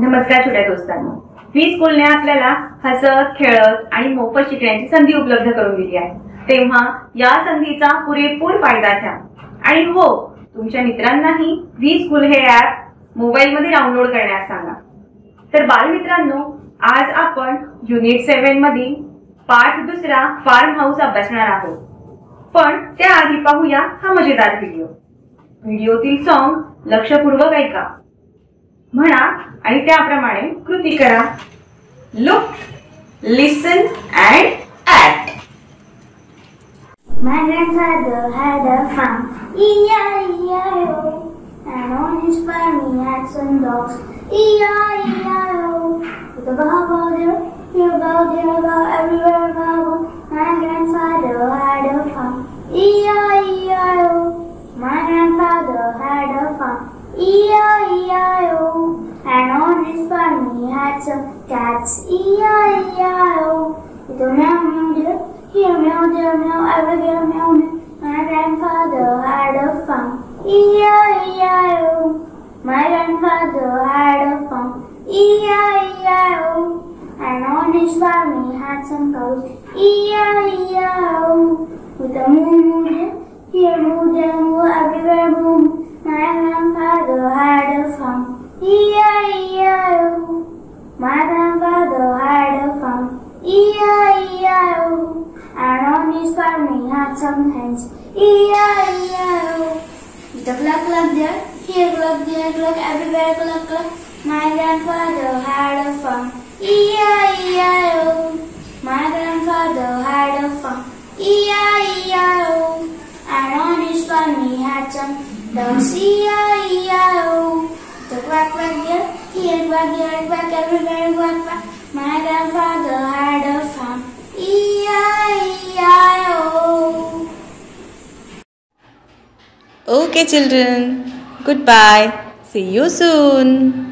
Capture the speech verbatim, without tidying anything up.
नमस्कार छोट्या दोस्तांनो, फ्री स्कूलने आपल्याला हसत खेळत आणि मोफत शिकण्याची संधी उपलब्ध करून दिली आहे, तेव्हा या संधीचा पुरेपूर फायदा घ्या। आणि हो, तुमच्या मित्रांनाही फ्री स्कूल हे ऍप मोबाईल मध्ये डाउनलोड करण्यास सांगा। तर बालमित्रांनो, आज आपण युनिट सात मधील पाठ दुसरा फार्म हाऊस अभ्यासणार आहोत, पण त्याआधी पाहूया हा मजेदार व्हिडिओ। व्हिडिओतील सॉन्ग लक्षपूर्वक ऐका, म्हणा आणि त्याप्रमाणे कृती करा। Look, listen and act. My grandfather had a farm, E I E I O, and on his farm he had some dogs, E I E I O. With a bow bow there, here bow there bow, everywhere bow bow. My grandfather had a farm, E I E I O. My grandfather had a farm, E I E I O. And on his farm he had some cats, E I E I O. With a meow meow there, here meow there meow, everywhere meow meow. My grandfather had a farm, E I E I O. My grandfather had a farm, E I E I O. And on his farm he had some cows, E I E I O. With a moo moo there, here moo there moo, everywhere moo. My grandfather had a farm, E I E I O. My grandfather had a farm, E I E I O. And on his farm he had some hens, E I E I O. With a cluck cluck there, here cluck there cluck, everywhere cluck cluck. My grandfather had a farm, E I E I O. My grandfather had a farm, E I E I O. And on his farm he had some ducks, E I E I O. The quack quack here, here quack here quack, everywhere quack quack. My grandfather had a farm, E I E I O. Okay children, goodbye. See you soon.